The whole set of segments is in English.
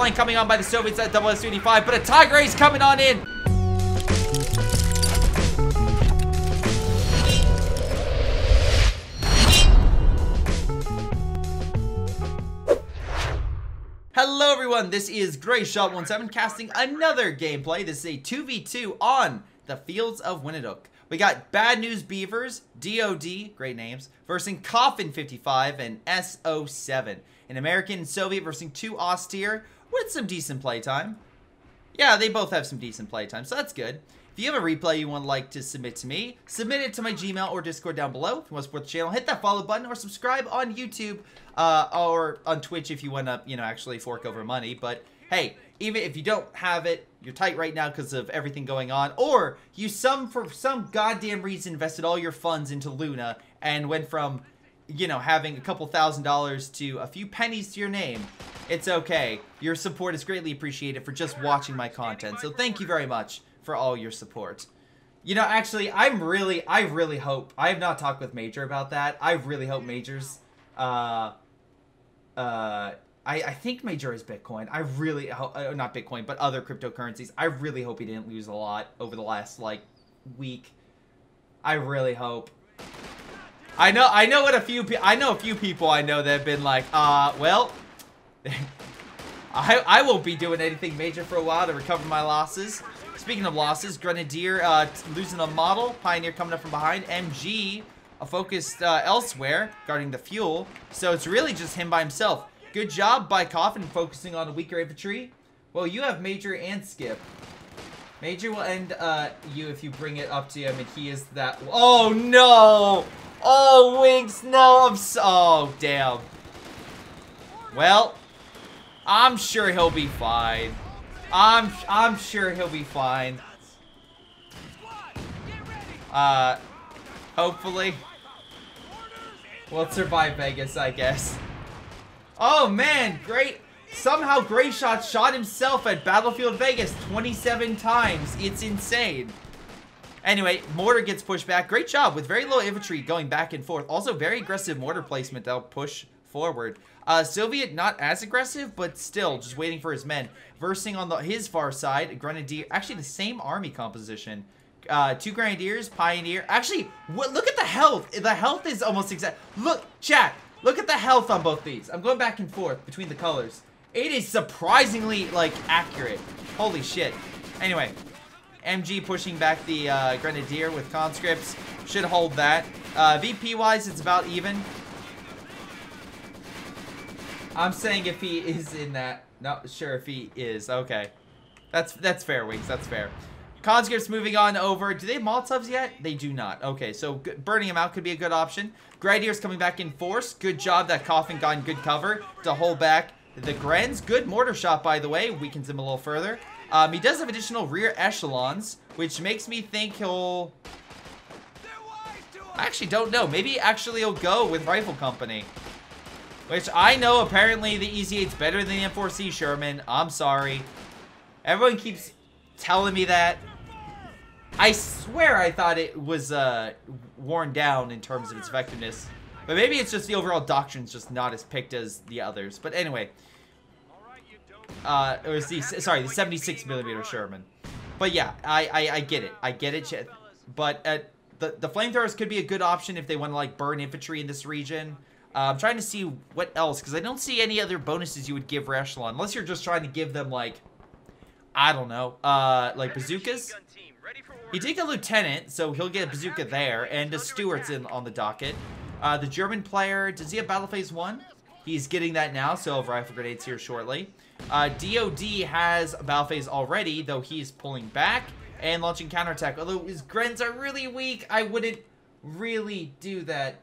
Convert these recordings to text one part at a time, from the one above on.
flank coming on by the Soviets at SU-85, but a Tiger Ace coming on in. Hello everyone, this is Greyshot17 casting another gameplay. This is a 2v2 on the fields of Winnekendonk. We got Bad News Beavers, DOD, great names, versus Coffin55 and SO7. An American and Soviet versus two Ostheer with some decent playtime. Yeah, they both have some decent playtime, so that's good. If you have a replay you would like to submit to me, submit it to my Gmail or Discord down below. If you want to support the channel, hit that follow button or subscribe on YouTube or on Twitch if you want to, actually fork over money. But hey, even if you don't have it, you're tight right now because of everything going on, or you for some goddamn reason invested all your funds into Luna and went from, having a couple $1,000 to a few pennies to your name. It's okay. Your support is greatly appreciated for just watching my content. So thank you very much for all your support. Actually, I really hope, I have not talked with Major about that. I really hope Major's, I think Major is Bitcoin. I really hope, not Bitcoin, but other cryptocurrencies. I really hope he didn't lose a lot over the last, week. I really hope. I know what a few people I know that have been like, well, I won't be doing anything major for a while to recover my losses. Speaking of losses, Grenadier losing a model, Pioneer coming up from behind, MG focused elsewhere, guarding the fuel. So it's really just him by himself. Good job by Coffin focusing on weaker infantry. Well, you have Major and Skip. Major will end you if you bring it up to him, and he is that. Oh no! Oh, Wings, no! Oh, damn. Well, I'm sure he'll be fine. I'm sure he'll be fine. Hopefully, we'll survive Vegas, I guess. Oh man, great. Somehow Greyshot shot himself at Battlefield Vegas 27 times. It's insane. Anyway, mortar gets pushed back. Great job with very low infantry going back and forth. Also very aggressive mortar placement that'll push forward. Soviet not as aggressive, but still just waiting for his men. Versing on his far side, Grenadier, actually the same army composition. Two Grenadiers, Pioneer. Actually, what, look at the health. The health is almost exact. Look, chat. Look at the health on both these. I'm going back and forth between the colors. It is surprisingly, accurate. Holy shit. Anyway, MG pushing back the Grenadier with conscripts. Should hold that. VP-wise, it's about even. I'm saying if he is in that. Not sure if he is. Okay. That's fair, Wings. That's fair. Conscripts moving on over. Do they have Maltovs yet? They do not. Okay, so burning them out could be a good option. Grenadiers coming back in force. Good job that Coffin got in good cover to hold back the Grens. Good mortar shot, by the way. Weakens him a little further. He does have additional rear echelons, which makes me think he'll... I actually don't know. Maybe actually he'll go with Rifle Company. Which I know apparently the EZ8's better than the M4C Sherman. I'm sorry. Everyone keeps telling me that. I swear I thought it was worn down in terms of its effectiveness. But maybe it's just the overall doctrine's just not as picked as the others. But anyway. It was the, sorry, the 76mm Sherman. But yeah, I get it. I get it. But the flamethrowers could be a good option if they want to burn infantry in this region. I'm trying to see what else. Because I don't see any other bonuses you would give for Echelon. Unless you're just trying to give them I don't know, bazookas. He did get a lieutenant, so he'll get a bazooka there, and a Stewart's in on the docket. The German player, does he have Battle Phase 1? He's getting that now, so he'll have rifle grenades here shortly. DOD has Battle Phase already, though he's pulling back and launching counterattack. Although his Grens are really weak, I wouldn't really do that.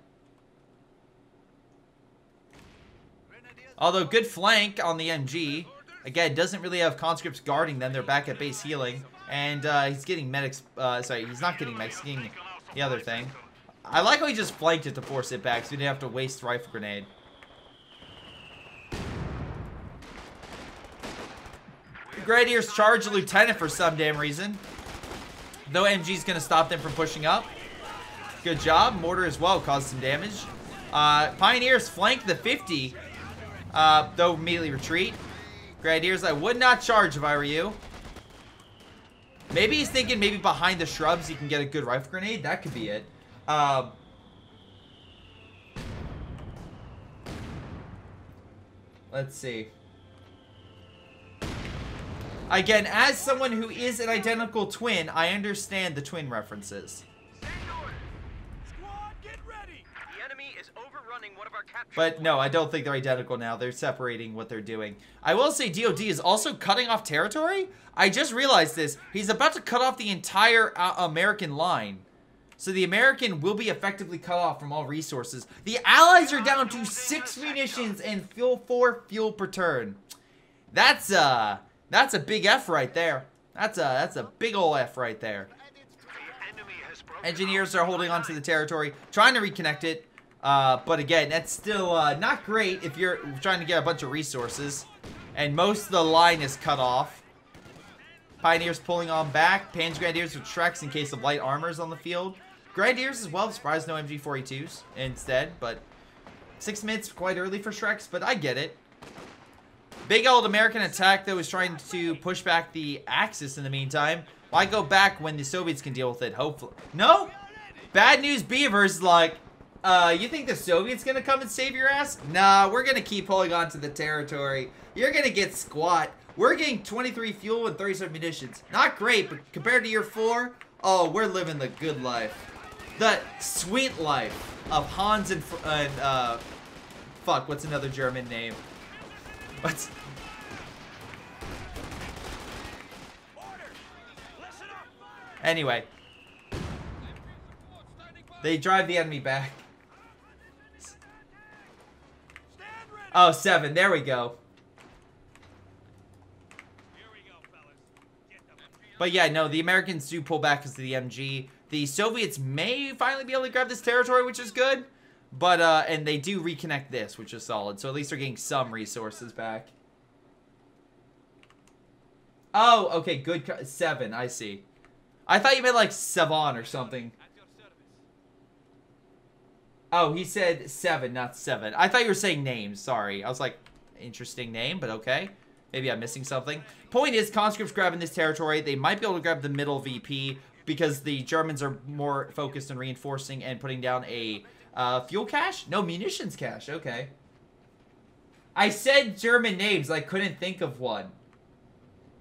Although good flank on the MG. Again, doesn't really have conscripts guarding them. They're back at base healing. And he's getting medics. Sorry, he's not getting medics. He's getting the other thing. I like how he just flanked it to force it back so he didn't have to waste rifle grenade. Grenadiers charge a lieutenant for some damn reason. Though MG's going to stop them from pushing up. Good job. Mortar as well caused some damage. Pioneers flank the 50. Though immediately retreat. Grenadiers, I would not charge if I were you. Maybe he's thinking maybe behind the shrubs he can get a good rifle grenade. That could be it. Let's see. Again, as someone who is an identical twin, I understand the twin references. But no, I don't think they're identical now. They're separating what they're doing. I will say DOD is also cutting off territory. I just realized this. He's about to cut off the entire American line. So the American will be effectively cut off from all resources. The Allies are down to 6 munitions and 4 fuel per turn. That's a big F right there. That's a big ol' F right there. Engineers are holding on to the territory, trying to reconnect it. But again, that's still not great if you're trying to get a bunch of resources. And most of the line is cut off. Pioneers pulling on back. Panzer Grenadiers with Shreks in case of light armors on the field. Grenadiers as well. Surprised no MG-42s instead. But 6 minutes quite early for Shreks, but I get it. Big old American attack though is trying to push back the Axis in the meantime. Why go back when the Soviets can deal with it, hopefully? No! Bad News Beavers like... you think the Soviets gonna come and save your ass? Nah, we're gonna keep holding on to the territory. You're gonna get squat. We're getting 23 fuel and 37 munitions. Not great, but compared to your 4, oh, we're living the good life. The sweet life of Hans and, fuck, what's another German name? What's... Anyway. They drive the enemy back. Oh, 7. There we go. But yeah, no, the Americans do pull back because of the MG. The Soviets may finally be able to grab this territory, which is good. But, and they do reconnect this, which is solid. So at least they're getting some resources back. Oh, okay, good. 7, I see. I thought you meant like Savon or something. Oh, he said 7, not 7. I thought you were saying names. Sorry. I was like, interesting name, but okay. Maybe I'm missing something. Point is, conscripts grabbing this territory. They might be able to grab the middle VP because the Germans are more focused on reinforcing and putting down a fuel cache? No, munitions cache. Okay. I said German names. I couldn't think of one.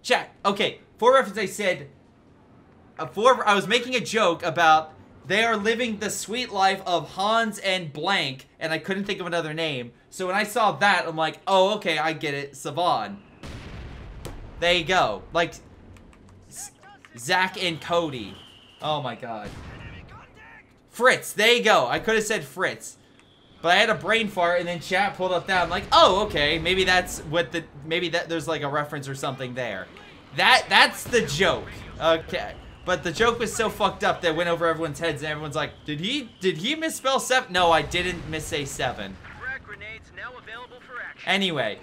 Chat. Okay. For reference, I said... I was making a joke about... They are living the sweet life of Hans and blank, and I couldn't think of another name. So when I saw that, I'm like, oh, okay, I get it. Savon. There you go. Like, Zach and Cody. Oh, my God. Fritz. There you go. I could have said Fritz. But I had a brain fart, and then chat pulled up that. I'm like, oh, okay. Maybe that's what the... Maybe that there's, like, a reference or something there. That's the joke. Okay. But the joke was so fucked up that it went over everyone's heads and everyone's like, did he misspell 7? No, I didn't missay 7. Now available for action. Anyway,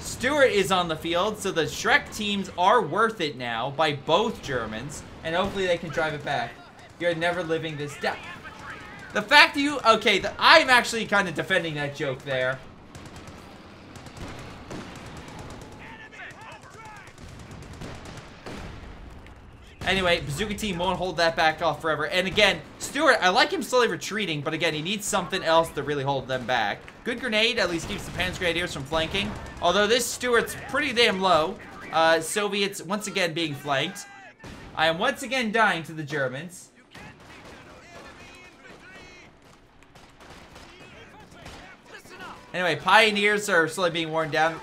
Stewart is on the field, so the Shrek teams are worth it now by both Germans, and hopefully they can drive it back. You're never living this down. The fact that you, okay, I'm actually kind of defending that joke there. Anyway, Bazooka Team won't hold that back off forever. And again, Stewart, I like him slowly retreating, but again, he needs something else to really hold them back. Good grenade, at least keeps the Panzer Grenadiers from flanking. Although this Stewart's pretty damn low. Soviets, once again, being flanked. I am once again dying to the Germans. Anyway, Pioneers are slowly being worn down.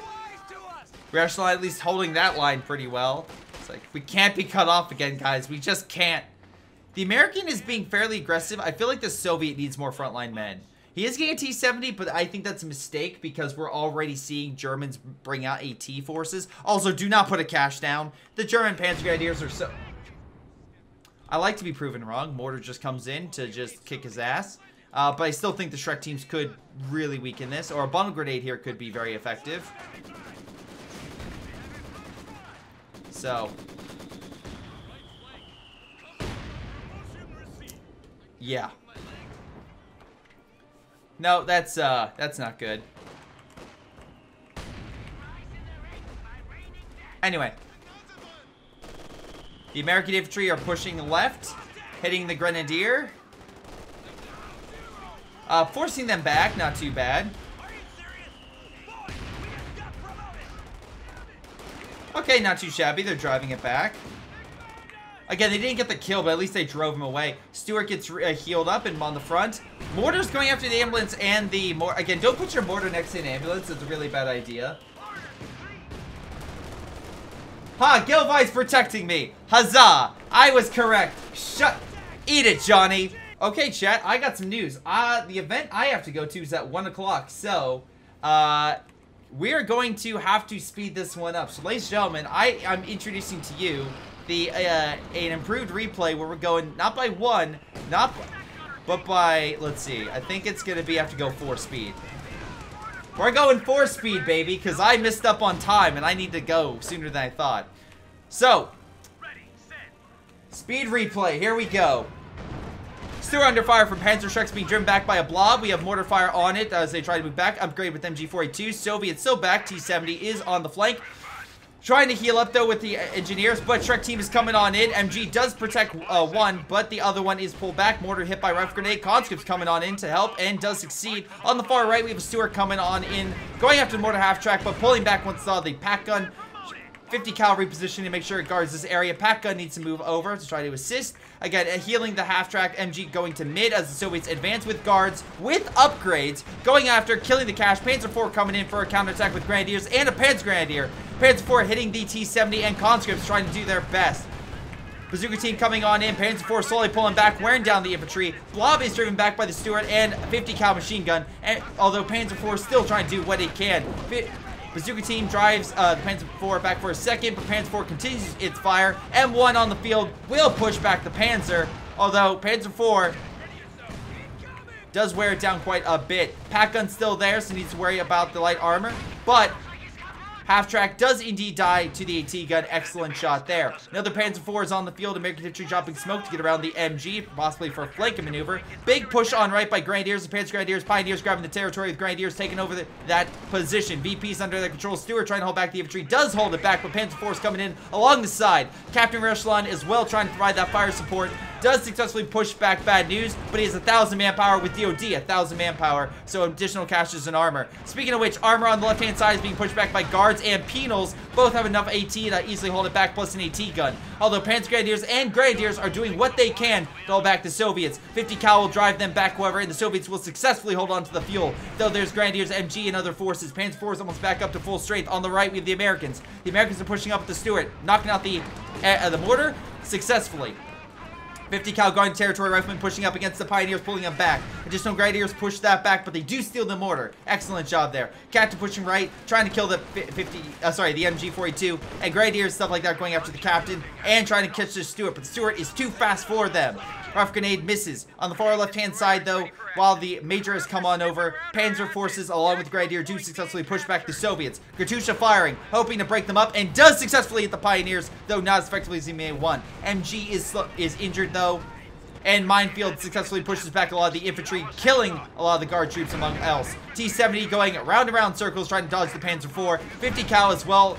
Rational at least holding that line pretty well. Like, we can't be cut off again, guys. We just can't. The American is being fairly aggressive. I feel like the Soviet needs more frontline men. He is getting a T-70, but I think that's a mistake because we're already seeing Germans bring out AT forces. Also, do not put a cache down. The German Panzer Grenadiers are so... I like to be proven wrong. Mortar just comes in to just kick his ass. But I still think the Shrek teams could really weaken this. Or a bundle grenade here could be very effective. So, yeah. No, that's not good. Anyway. The American infantry are pushing left, hitting the grenadier. Forcing them back, not too bad. Okay, not too shabby. They're driving it back. Again, they didn't get the kill, but at least they drove him away. Stewart gets healed up and on the front. Mortar's going after the ambulance and the mortar. Again, don't put your mortar next to an ambulance. It's a really bad idea. Ha! Gilvi's protecting me! Huzzah! I was correct! Shut! Eat it, Johnny! Okay, chat, I got some news. The event I have to go to is at 1 o'clock, so... we're going to have to speed this one up. So, ladies and gentlemen, I'm introducing to you... the, an improved replay where we're going not by one, but by, let's see, I think it's gonna be, I have to go 4 speed. We're going 4 speed, baby, because I missed up on time and I need to go sooner than I thought. So, speed replay, here we go. Still under fire from Panzer Shreks being driven back by a blob. We have mortar fire on it as they try to move back. Upgrade with MG4A2. Soviet still back. T-70 is on the flank. Trying to heal up, though, with the engineers, but Shrek team is coming on in. MG does protect one, but the other one is pulled back. Mortar hit by rifle grenade. Conscript's coming on in to help and does succeed. On the far right, we have a Stewart coming on in, going after the mortar half-track, but pulling back once saw the pack gun. 50 cal repositioning to make sure it guards this area. Pack gun needs to move over to try to assist. Again, healing the half-track. MG going to mid as the Soviets advance with guards with upgrades. Going after, killing the cache. Panzer IV coming in for a counterattack with Grenadiers and a Panzer Grenadier. Panzer IV hitting the T-70 and conscripts trying to do their best. Bazooka team coming on in. Panzer IV slowly pulling back, wearing down the infantry. Blob is driven back by the Stewart and 50 cal machine gun. And although Panzer IV still trying to do what it can. Bazooka team drives the Panzer IV back for a second, but Panzer IV continues its fire. M1 on the field will push back the Panzer, although Panzer IV does wear it down quite a bit. Pack gun's still there, so needs to worry about the light armor, but half-track does indeed die to the AT gun. Excellent shot there. Another Panzer IV is on the field. American infantry dropping smoke to get around the MG, possibly for a flanking maneuver. Big push on right by Grenadiers. The Panzer Grenadiers, Pioneers grabbing the territory with Grenadiers taking over that position. VP's under their control. Stewart trying to hold back the infantry. Does hold it back, but Panzer IV is coming in along the side. Captain Rechelon as well trying to provide that fire support. Does successfully push back Bad News, but he has 1,000 manpower with DOD, 1,000 manpower, so additional caches and armor. Speaking of which, armor on the left-hand side is being pushed back by guards and penals. Both have enough AT to easily hold it back, plus an AT gun. Although Panzer Grenadiers and Grenadiers are doing what they can to hold back the Soviets. 50 cal will drive them back, however, and the Soviets will successfully hold on to the fuel. Though there's Grenadiers, MG, and other forces. Panzer IV is almost back up to full strength. On the right, we have the Americans. The Americans are pushing up with the Stewart, knocking out the mortar successfully. 50 cal guard territory riflemen pushing up against the Pioneers, pulling them back. Additional Grenadiers push that back, but they do steal the mortar. Excellent job there. Captain pushing right, trying to kill the the MG42, and Grenadiers, stuff like that, going after the Captain and trying to catch the Stewart, but the Stewart is too fast for them. Rifle grenade misses. On the far left-hand side, though, while the Major has come on over, Panzer forces, along with Grenadier, do successfully push back the Soviets. Gratusha firing, hoping to break them up, and does successfully hit the Pioneers, though not as effectively as he may have won. MG is injured, though, and Minefield successfully pushes back a lot of the infantry, killing a lot of the guard troops, among else. T-70 going round and round circles, trying to dodge the Panzer IV. 50 cal as well.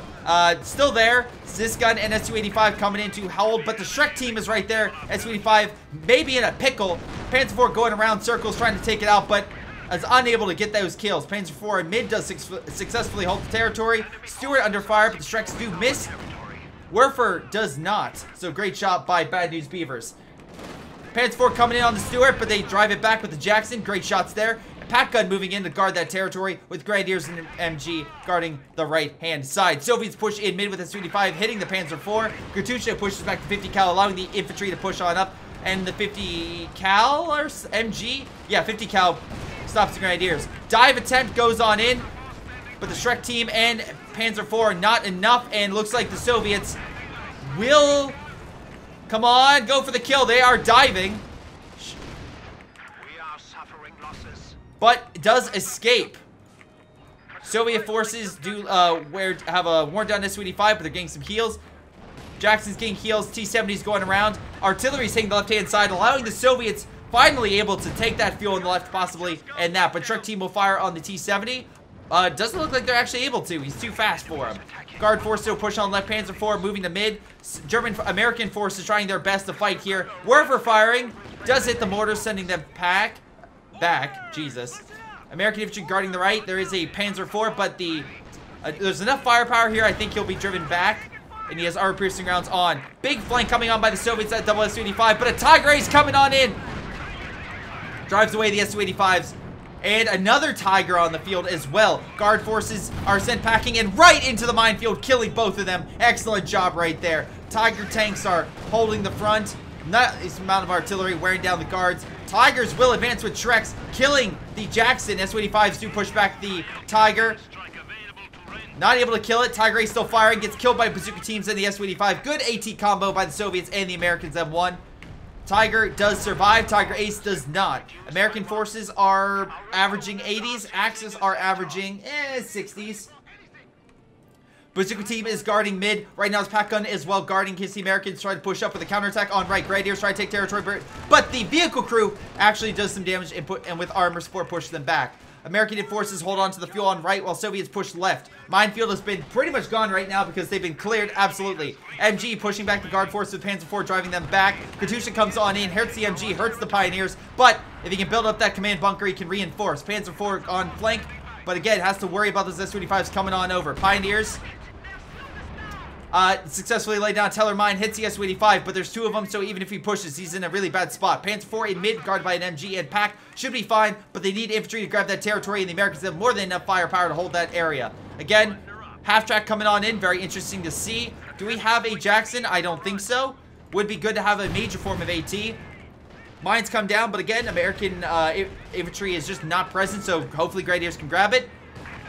Still there. This gun and SU-85 coming in to hold, but the Shrek team is right there. SU-85 maybe in a pickle. Panzer IV going around circles trying to take it out, but is unable to get those kills. Panzer IV in mid does successfully hold the territory. Stewart under fire, but the Shreks do miss. Werfer does not. So great shot by Bad News Beavers. Panzer IV coming in on the Stewart, but they drive it back with the Jackson. Great shots there. Pack gun moving in to guard that territory with Grenadiers and MG guarding the right-hand side. Soviets push in mid with a SU-85 hitting the Panzer IV. Gratusha pushes back to 50 cal, allowing the infantry to push on up. And the 50 cal or MG? Yeah, 50 cal stops the Grenadiers. Dive attempt goes on in, but the Shrek team and Panzer IV are not enough, and looks like the Soviets will... Come on, go for the kill. They are diving. We are suffering losses. But does escape. Soviet forces do have a worn down SU-85, but they're getting some heals. Jackson's getting heals. T-70's going around. Artillery's hitting the left-hand side, allowing the Soviets finally able to take that fuel on the left, possibly, and that. But Shrek team will fire on the T-70. Doesn't look like they're actually able to. He's too fast for him. Guard force still push on left. Panzer IV moving to mid. American forces trying their best to fight here. Werfer firing. Does hit the mortar, sending them back. Jesus. American infantry guarding the right. There is a Panzer IV, but the there's enough firepower here. I think he'll be driven back. And he has armor piercing rounds on. Big flank coming on by the Soviets at double SU-85. But a Tiger Ace coming on in. Drives away the SU-85s. And another Tiger on the field as well. Guard forces are sent packing and right into the minefield, killing both of them. Excellent job right there. Tiger tanks are holding the front. Nice amount of artillery wearing down the guards. Tigers will advance with Shreks, killing the Jackson. SU-85s do push back the Tiger. Not able to kill it. Tiger Ace still firing. Gets killed by bazooka teams and the SU-85. Good AT combo by the Soviets and the Americans M1. Tiger does survive. Tiger Ace does not. American forces are averaging 80s. Axis are averaging 60s. Bazooka team is guarding mid. Right now his pack gun is well guarding his Americans trying to push up with a counterattack on right. Grenadiers try to take territory, but the vehicle crew actually does some damage and with armor support pushes them back. American forces hold on to the fuel on right while Soviets push left. Minefield has been pretty much gone right now because they've been cleared, absolutely. MG pushing back the guard force with Panzer IV driving them back. Katyusha comes on in, hurts the MG, hurts the Pioneers, but if he can build up that command bunker, he can reinforce. Panzer IV on flank, but again, has to worry about those SU-25s coming on over. Pioneers successfully laid down Teller mine, hits the SU-85, but there's two of them, so even if he pushes, he's in a really bad spot. Panzer IV in mid, guarded by an MG and pack. Should be fine, but they need infantry to grab that territory, and the Americans have more than enough firepower to hold that area. Again, half-track coming on in, very interesting to see. Do we have a Jackson? I don't think so. Would be good to have a major form of AT. Mines come down, but again, American infantry is just not present, so hopefully Grenadiers can grab it.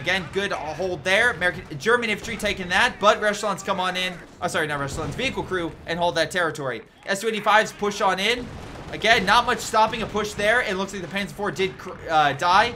Again, good hold there. German infantry taking that, but Rechlands come on in. Oh, sorry, not Rechlands. Vehicle crew and hold that territory. SU-85s push on in. Again, not much stopping a push there. It looks like the Panzer IV did die.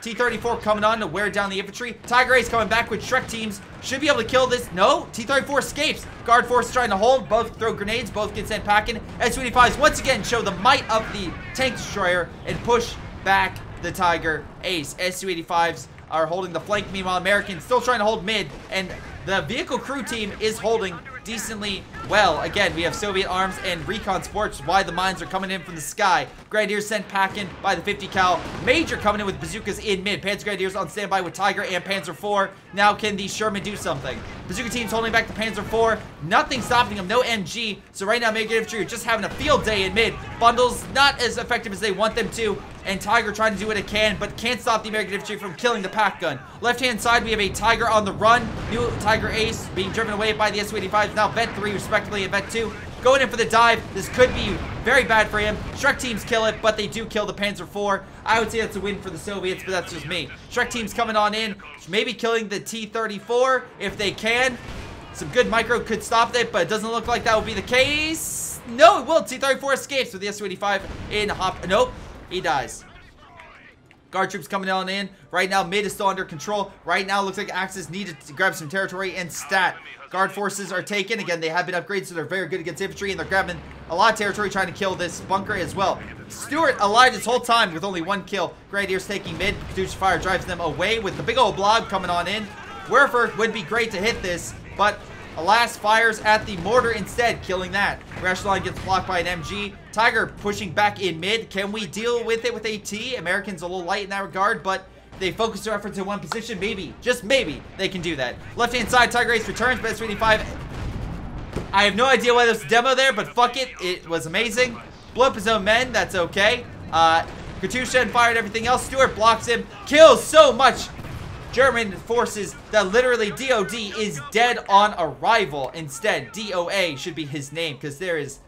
T-34 coming on to wear down the infantry. Tiger Ace coming back with Shrek teams. Should be able to kill this. No, T-34 escapes. Guard force trying to hold. Both throw grenades. Both get sent packing. SU-85s once again show the might of the tank destroyer and push back the Tiger Ace. SU-85s are holding the flank. Meanwhile, Americans still trying to hold mid, and the vehicle crew team is holding decently well. Again, we have Soviet arms and recon sports, why the mines are coming in from the sky. Grenadiers sent packing by the 50 cal. Major coming in with bazookas in mid. Panzer Grenadiers on standby with Tiger and Panzer IV. Now can the Sherman do something? Bazooka team's holding back the Panzer IV. Nothing stopping them, no MG. So right now, Major infantry are just having a field day in mid. Bundles not as effective as they want them to. And Tiger trying to do what it can, but can't stop the American infantry from killing the pack gun. Left-hand side, we have a Tiger on the run. New Tiger Ace being driven away by the SU-85s. Now Vet 3, respectively, and Vet 2. Going in for the dive. This could be very bad for him. Shrek teams kill it, but they do kill the Panzer IV. I would say that's a win for the Soviets, but that's just me. Shrek teams coming on in, maybe killing the T-34 if they can. Some good micro could stop it, but it doesn't look like that will be the case. No, it will. T-34 escapes with the SU-85 in hop. Nope. He dies. Guard troops coming on in. Right now, mid is still under control. Right now, looks like Axis needed to grab some territory and stat. Guard forces are taken. Again, they have been upgraded, so they're very good against infantry, and they're grabbing a lot of territory, trying to kill this bunker as well. Stewart alive this whole time with only one kill. Grenadiers taking mid. Katyusha fire drives them away with the big old blob coming on in. Werfer would be great to hit this, but alas, fires at the mortar instead, killing that. Rashline gets blocked by an MG. Tiger pushing back in mid. Can we deal with it with AT? Americans a little light in that regard, but they focus their efforts in one position. Maybe, just maybe, they can do that. Left-hand side, Tiger Ace returns, but SU-85. I have no idea why there's a demo there, but fuck it. It was amazing. Blow up his own men, that's okay. Katyusha and fired everything else. Stewart blocks him. Kills so much German forces that literally DOD is dead on arrival. Instead, DOA should be his name because there is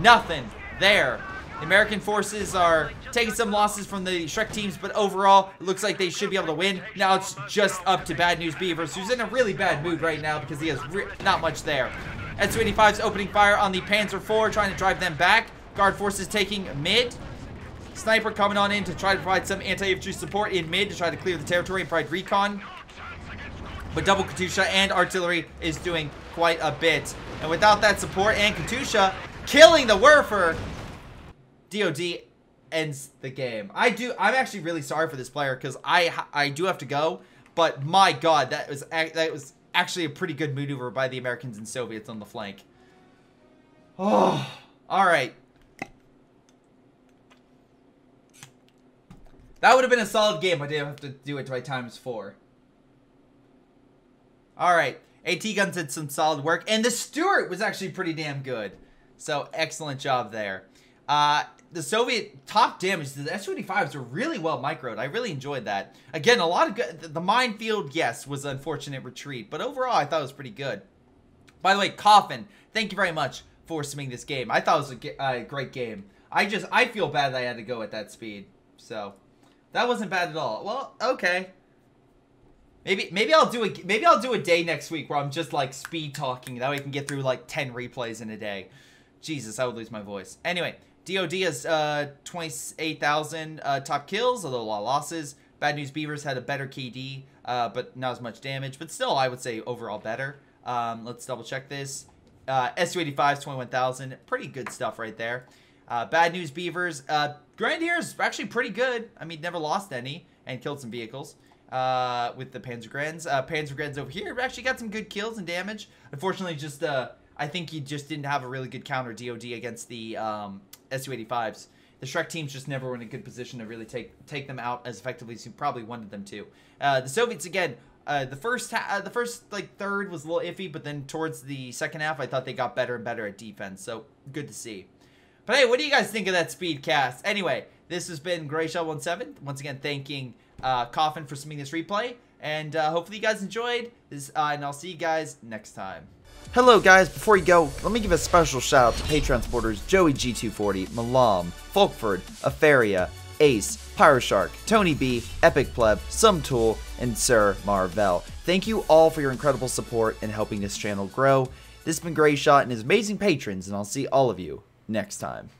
nothing there. The American forces are taking some losses from the Shrek teams, but overall, it looks like they should be able to win. Now it's just up to Bad News Beavers, who's in a really bad mood right now because he has not much there. SU-85's opening fire on the Panzer IV, trying to drive them back. Guard forces taking mid. Sniper coming on in to try to provide some anti-infantry support in mid to try to clear the territory and provide recon. But double Katyusha and artillery is doing quite a bit. And without that support and Katyusha killing the Werfer, DOD ends the game. I'm actually really sorry for this player because I do have to go. But my God, that was actually a pretty good maneuver by the Americans and Soviets on the flank. Oh, all right. That would have been a solid game. I didn't have to do it by times 4. All right. AT Guns did some solid work. And the Stuart was actually pretty damn good. So, excellent job there. The Soviet top damage, the SU-85s were really well microed. I really enjoyed that. Again, a lot of good... The minefield, yes, was an unfortunate retreat. But overall, I thought it was pretty good. By the way, Coffin, thank you very much for streaming this game. I thought it was a great game. I feel bad that I had to go at that speed. So... That wasn't bad at all. Well, okay. Maybe I'll do a day next week where I'm just like speed talking. That way I can get through like 10 replays in a day. Jesus, I would lose my voice. Anyway, DOD has 28,000 top kills, although a lot of losses. Bad News Beavers had a better KD, but not as much damage. But still, I would say overall better. Let's double check this. SU-85's 21,000. Pretty good stuff right there. Bad News Beavers. Grenadiers actually pretty good. I mean, never lost any and killed some vehicles with the Panzer Grens. Panzer Grens over here actually got some good kills and damage. Unfortunately, just I think he just didn't have a really good counter DOD against the SU-85s. The Shrek teams just never were in a good position to really take them out as effectively as you probably wanted them to. The Soviets again. The first like third was a little iffy, but then towards the second half, I thought they got better and better at defense. So good to see. But hey, what do you guys think of that speed cast? Anyway, this has been Greyshot17. Once again, thanking Coffin for submitting this replay. And hopefully you guys enjoyed this, and I'll see you guys next time. Hello guys, before you go, let me give a special shout out to Patreon supporters Joey G240, Milam, Folkford, Afaria, Ace, Pyroshark, TonyB, EpicPleb, SumTool, and SirMarvel. Thank you all for your incredible support and helping this channel grow. This has been Greyshot and his amazing patrons, and I'll see all of you next time.